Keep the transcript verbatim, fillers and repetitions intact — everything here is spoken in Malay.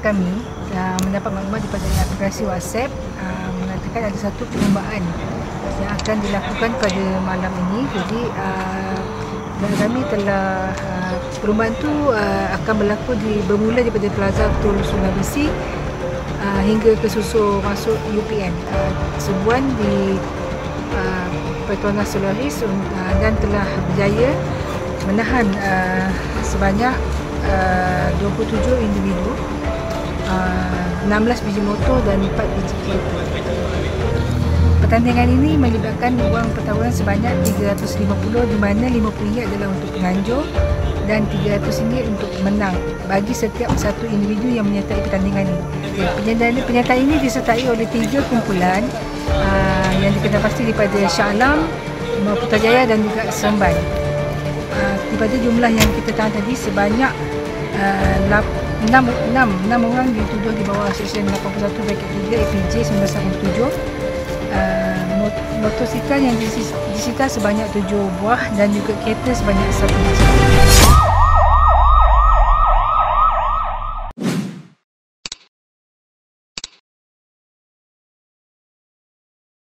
kami uh, mendapat maklumat daripada aplikasi WhatsApp uh, mengatakan ada satu perlombaan yang akan dilakukan pada malam ini. Jadi uh, kami telah uh, perlombaan itu uh, akan berlaku di bermula daripada Plaza Tunggul Sungai Besi uh, hingga ke susur masuk U P M uh, Sembang di uh, Petronas Sulaiman uh, dan telah berjaya menahan uh, sebanyak uh, dua puluh tujuh individu, uh, enam belas biji motor dan empat biji kereta. Pertandingan ini melibatkan wang pertahuan sebanyak tiga ratus lima puluh, di mana lima puluh ringgit adalah untuk penganjur dan tiga ratus ringgit untuk pemenang bagi setiap satu individu yang menyertai pertandingan ini. Penyertaan, penyertaan ini disertai oleh tiga kumpulan uh, yang dikendapasti daripada Syah Alam, Mahkota Jaya dan juga Sembang. Uh, daripada jumlah yang kita tahan tadi, sebanyak uh, enam orang dituduh di bawah Seksyen lapan puluh satu titik tiga A P J seribu sembilan ratus lapan puluh tujuh. Uh, mot motosikal yang disita sebanyak tujuh buah dan juga kereta sebanyak satu buah.